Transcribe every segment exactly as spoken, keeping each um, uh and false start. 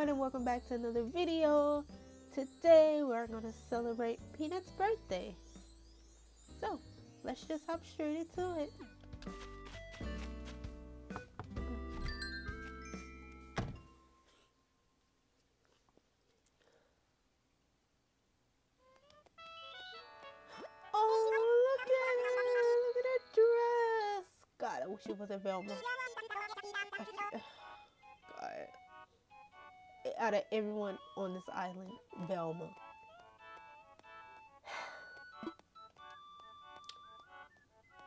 everyone, and welcome back to another video. Today we're gonna celebrate Peanut's birthday, so let's just hop straight into it. Oh, look at her! Look at her dress! God, I wish it wasn't Velma. Out of everyone on this island, Velma.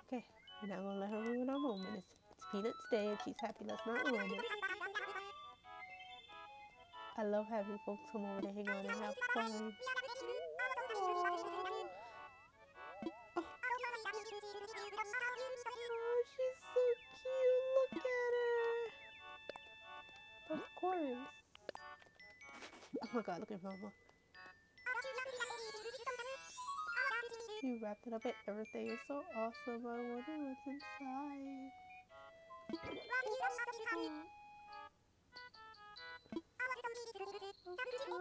Okay, we're not gonna let her ruin our moment. It's, it's Peanut's day, and she's happy. Let's not ruin it. I love having folks come over to hang out and have fun. Oh, oh, she's so cute. Look at her. Of course. Oh my god, look at Momo. You wrapped it up and everything is so awesome. I wonder what's inside. Oh,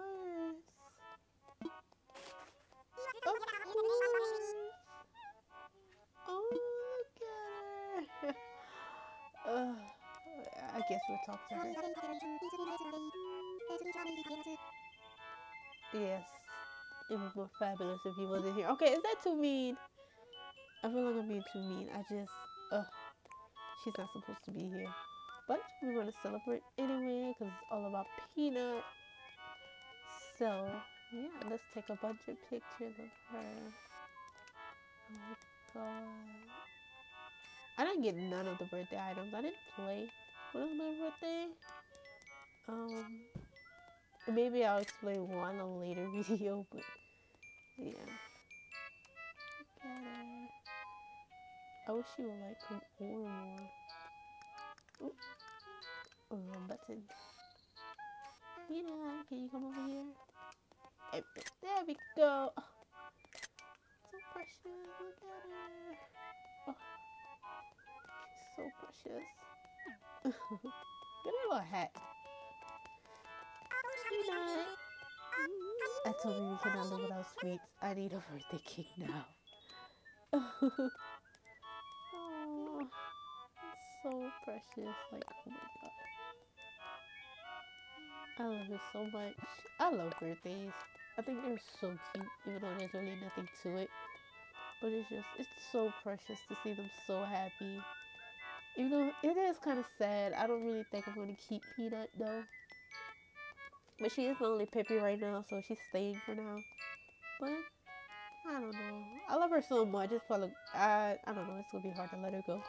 oh look at her. uh, I guess we'll talk to her. Yes, it would be fabulous if he wasn't here. Okay, is that too mean? I feel like I'm being too mean. I just, ugh, she's not supposed to be here. But we're going to celebrate anyway because it's all about Peanut. So, yeah, let's take a bunch of pictures of her. Oh my god. I didn't get none of the birthday items. I didn't play. What is my birthday? Um... Maybe I'll explain one in a later video, but yeah. I wish you would like come over more. Ooh. Oh, wrong button. Mina, can you come over here? There we go. Oh. So precious. Look at her. Oh. She's so precious. Look at her little hat. Peanut. I told you we cannot live without sweets. I need a birthday cake now. Oh, it's so precious. Like, oh my god. I love it so much. I love birthdays. I think they're so cute, even though there's really nothing to it. But it's just, it's so precious to see them so happy. Even though it is kind of sad. I don't really think I'm going to keep Peanut though. But she is lonely Pippi right now, so she's staying for now. But, I don't know. I love her so much. It's probably, I, I don't know. It's going to be hard to let her go.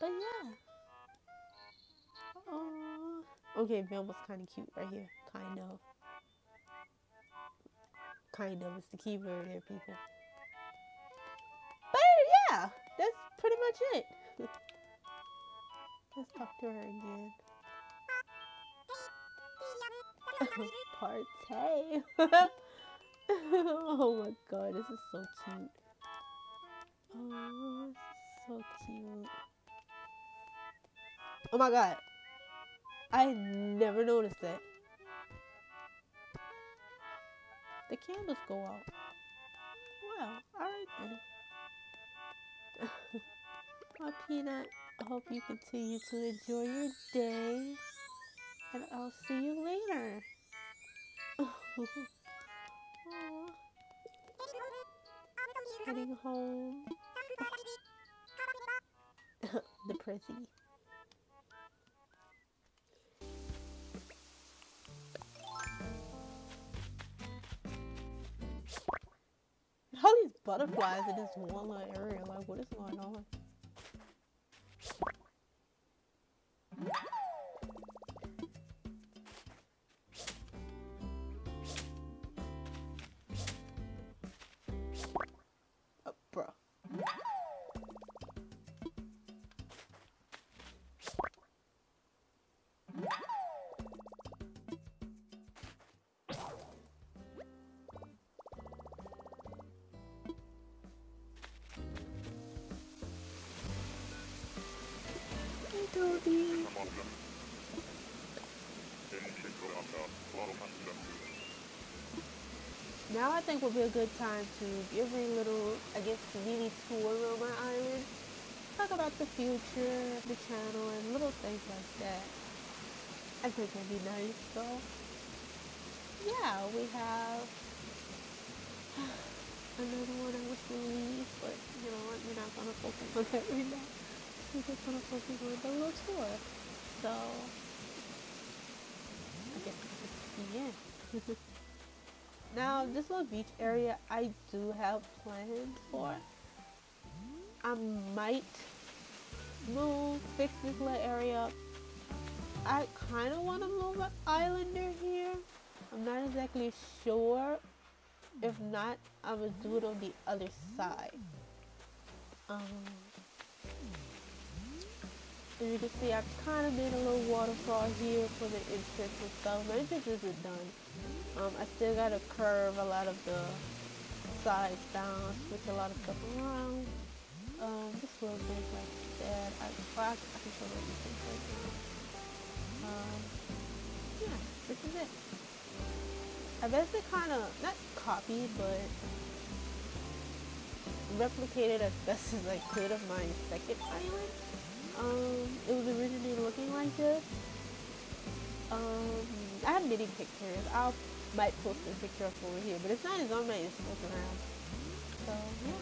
But, yeah. Oh. Okay, Velma's kind of cute right here. Kind of. Kind of. It's the key word there, people. But, yeah. That's pretty much it. Let's talk to her again. Partay. Oh my god, this is so cute. Oh, this is so cute. Oh my god, I never noticed that. The candles go out. Well, alright then. My Peanut, I hope you continue to enjoy your day. And I'll see you later. Heading home. The prissy. All these butterflies in this one little area. Like, what is going on? Now I think would be a good time to give a little, I guess, mini tour of my island. Talk about the future of the channel and little things like that. I think that'd be nice, so. Yeah, we have another one I wish we leave, but you know what, we're not gonna focus on that right now. We're just gonna focus on the little tour. So, I guess that's the end. Now, this little beach area, I do have plans for. I might move, fix this little area up. I kind of want to move an islander here. I'm not exactly sure. If not, I would do it on the other side. Um, as you can see, I've kind of made a little waterfall here for the entrance and stuff. My entrance isn't done. Um, I still gotta curve a lot of the sides down, switch a lot of stuff around. Um, just little things like that. I, I, I can show you things right now. Um, yeah, this is it. I basically kind of, not copied, but replicated as best as I could of my second island. Um, it was originally looking like this. Um, I have many pictures. I'll might post a picture up over here, but it's not as on my Instagram. So yeah,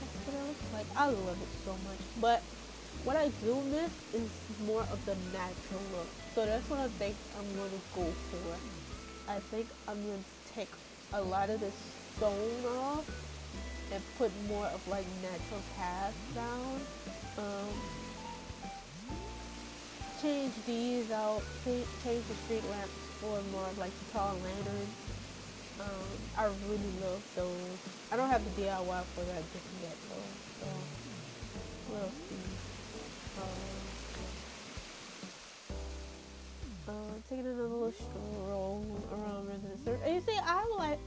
that's what it looks like. I love it so much. But what I do miss is more of the natural look. So that's what I think I'm going to go for. I think I'm going to take a lot of this stone off and put more of like natural paths down. Um, change these out, change the street lamps for more of like the tall lanterns. Um, I really love those. I don't have the D I Y for that just yet though, so we'll see. Um, uh, taking another little stroll around Residence Search. And you see, I like,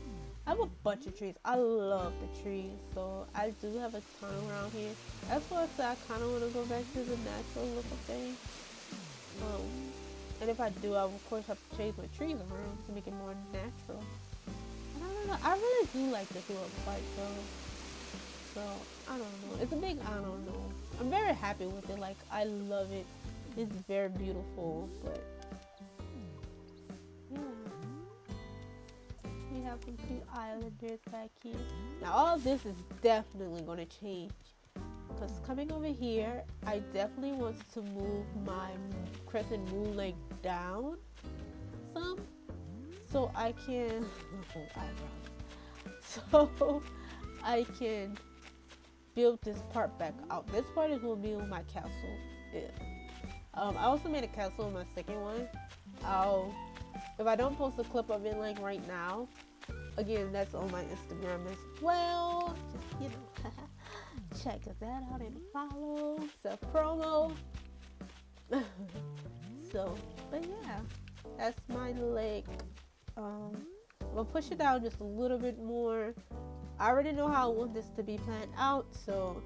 I have a bunch of trees. I love the trees, so I do have a ton around here. That's why I said I kind of want to go back to the natural look of things. Um, and if I do, I will, of course, have to change my trees around to make it more natural. And I don't know. I really do like this little bike, though. So, I don't know. It's a big I don't know. I'm very happy with it. Like, I love it. It's very beautiful, but... yeah. We have some cute islanders back here. Now, all this is definitely going to change. Because coming over here, I definitely want to move my crescent moon lake down some so I can so I can build this part back out. This part is going to be where my castle is. Um, I also made a castle in my second one. I'll, if I don't post a clip of it like right now, again, that's on my Instagram as well. Just, you know. Check that out and follow. It's a promo. So, but yeah, that's my lake. Um, I'm gonna push it down just a little bit more. I already know how I want this to be planned out, so.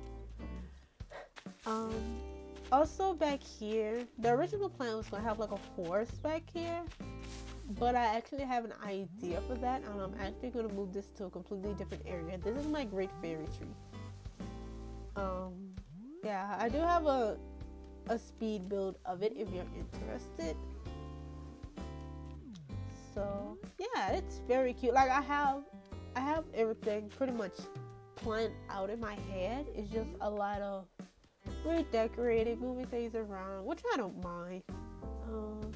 Um, also back here, the original plan was gonna have like a forest back here, but I actually have an idea for that, and I'm actually gonna move this to a completely different area. This is my great fairy tree. Um, yeah, I do have a, a speed build of it if you're interested. So, yeah, it's very cute. Like, I have, I have everything pretty much planned out in my head. It's just a lot of redecorating, moving things around, which I don't mind. Um,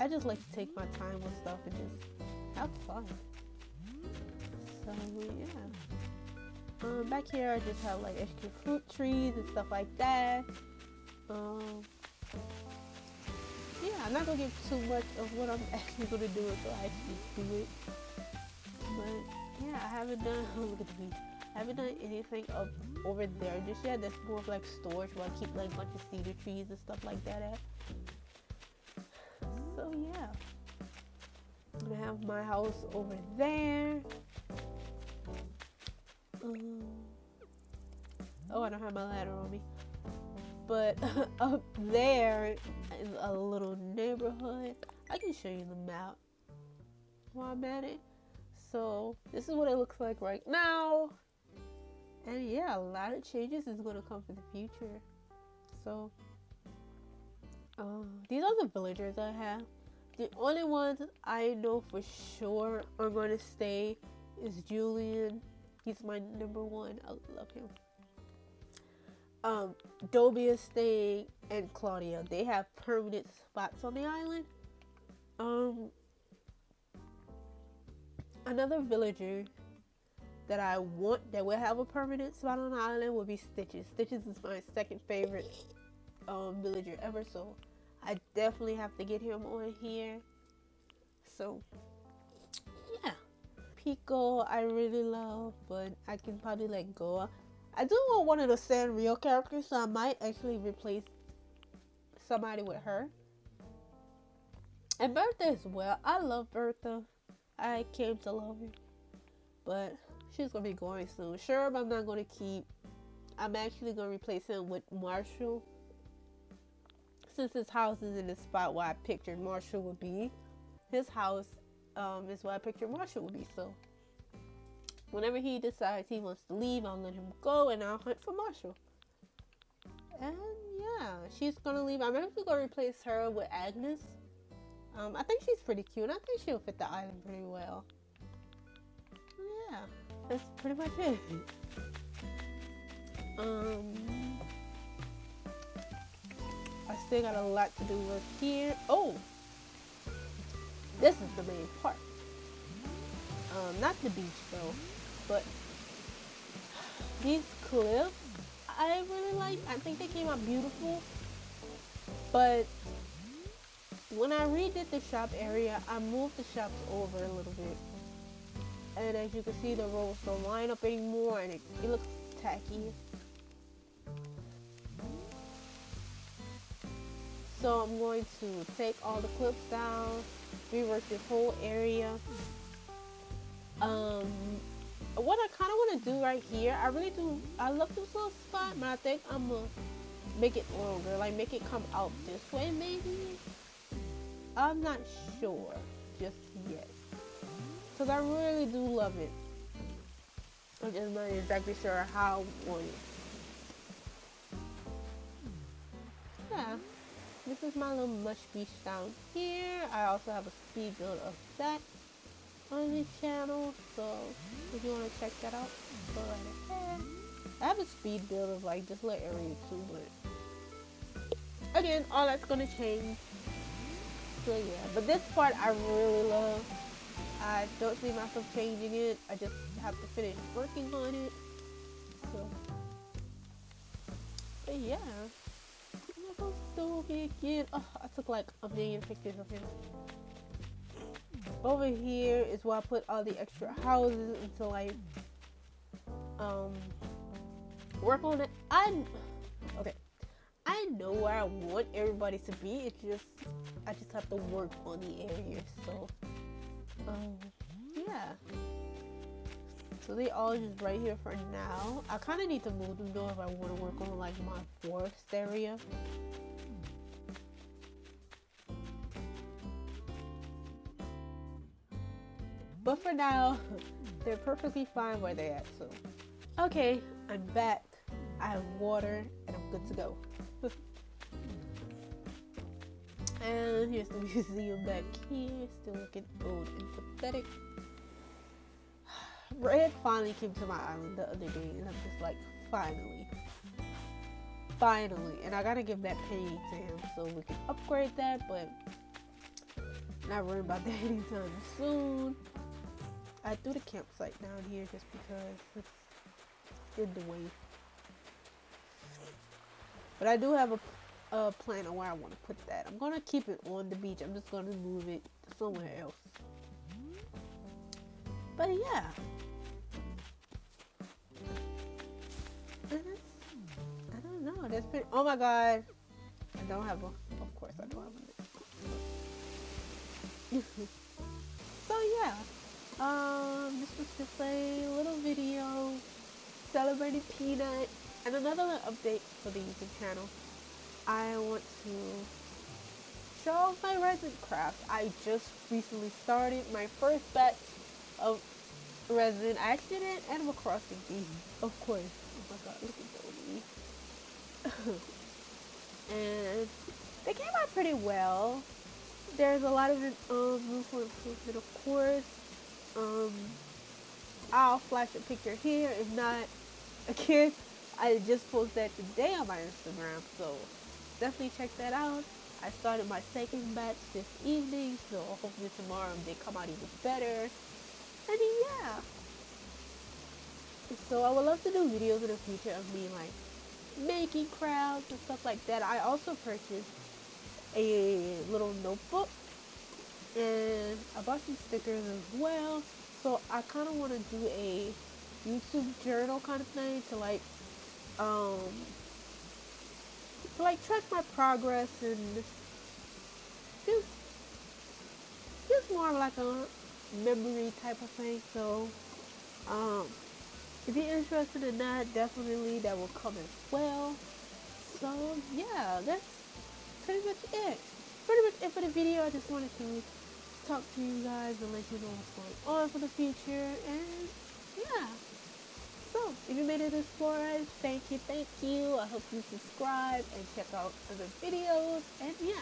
I just like to take my time with stuff and just have fun. So, yeah. Um, back here I just have like extra fruit trees and stuff like that. Um, yeah, I'm not going to give too much of what I'm actually going to do until I actually do it. But yeah, I haven't done, oh, look at the beach. I haven't done anything up over there just yet. That's more of like storage where I keep like a bunch of cedar trees and stuff like that at. So yeah. I'm going to have my house over there. Um, oh, I don't have my ladder on me, but up there is a little neighborhood. I can show you the map while I'm at it. So this is what it looks like right now. And yeah, a lot of changes is going to come for the future. So um, these are the villagers I have. The only ones I know for sure are going to stay is Julian. He's my number one. I love him. Um, Dobia, Sting, and Claudia. They have permanent spots on the island. Um, another villager that I want that will have a permanent spot on the island will be Stitches. Stitches is my second favorite um, villager ever, so I definitely have to get him on here. So, yeah. Pico, I really love, but I can probably let go. I do want one of the Sanrio characters, so I might actually replace somebody with her. And Bertha as well. I love Bertha. I came to love her. But she's going to be going soon. Sherb, I'm not going to keep. I'm actually going to replace him with Marshall, since his house is in the spot where I pictured Marshall would be. His house um, is where I pictured Marshall would be. So whenever he decides he wants to leave, I'll let him go and I'll hunt for Marshall. And yeah, she's going to leave. I'm actually going to replace her with Agnes. Um, I think she's pretty cute. I think she'll fit the island pretty well. Yeah, that's pretty much it. Um, I still got a lot to do with here. Oh, this is the main part. Um, not the beach though. But these cliffs, I really like. I think they came out beautiful. But when I redid the shop area, I moved the shops over a little bit. And as you can see, the roads don't line up anymore, and it, it looks tacky. So I'm going to take all the cliffs down, rework this whole area. Um, what I kind of want to do right here, I really do, I love this little spot, but I think I'm going to make it longer, like make it come out this way maybe. I'm not sure just yet, because I really do love it. I'm just not exactly sure how I want it. Yeah, this is my little mush beach down here. I also have a speed build of that on the channel, so if you want to check that out, go right ahead. I have a speed build of like this little area too, but again, all that's going to change. So yeah, but this part I really love. I don't see myself changing it. I just have to finish working on it. So, but yeah, Momo's Dobia again. Oh, I took like a million pictures of him. Over here is where I put all the extra houses into like um work on it. I okay. I know where I want everybody to be. It's just I just have to work on the area. So, um, yeah. So they all just right here for now. I kind of need to move them though if I want to work on like my forest area. But for now, they're perfectly fine where they're at. So, okay, I'm back. I have water and I'm good to go. And here's the museum back here, still looking old and pathetic. Red finally came to my island the other day, and I'm just like, finally. Finally. And I gotta give that painting to him so we can upgrade that, but not worrying about that anytime soon. I threw the campsite down here just because it's in the way. But I do have a Uh, plan on where I want to put that. I'm gonna keep it on the beach. I'm just gonna move it somewhere else. But yeah, I don't know. That's been. Oh my god! I don't have a. Of course, I don't have a. So yeah, um, this was just a little video celebrating Peanut and another little update for the YouTube channel. I want to show off my resin craft. I just recently started my first batch of resin. I actually did an Animal Crossing game, of course. Oh my god, look at Dobia. And they came out pretty well. There's a lot of um, room for improvement, of course. Um, I'll flash a picture here. If not, again, I just posted that today on my Instagram, so definitely check that out. I started my second batch this evening, so hopefully tomorrow they come out even better. I mean, yeah. So I would love to do videos in the future of me like making crafts and stuff like that. I also purchased a little notebook and I bought some stickers as well. So I kind of want to do a YouTube journal kind of thing to like, um, to like track my progress and just, just more of like a memory type of thing. So um if you're interested in that, definitely that will come as well. So yeah, that's pretty much it pretty much it for the video. I just wanted to talk to you guys and let you know what's going on for the future. And yeah, so if you made it this far, thank you thank you I hope you subscribe and check out other videos. And yeah,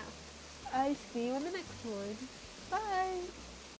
I see you in the next one. Bye.